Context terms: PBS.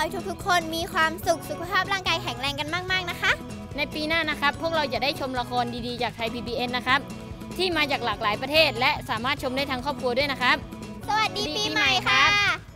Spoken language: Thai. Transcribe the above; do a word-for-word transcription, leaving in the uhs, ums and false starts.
ให้ทุกๆคนมีความสุขสุขภาพร่างกายแข็งแรงกันมากๆนะคะในปีหน้านะครับพวกเราจะได้ชมละครดีๆจากไทย พี บี เอส นะครับที่มาจากหลากหลายประเทศและสามารถชมได้ทั้งครอบครัวด้วยนะครับสวัสดีปีใหม่ค่ะ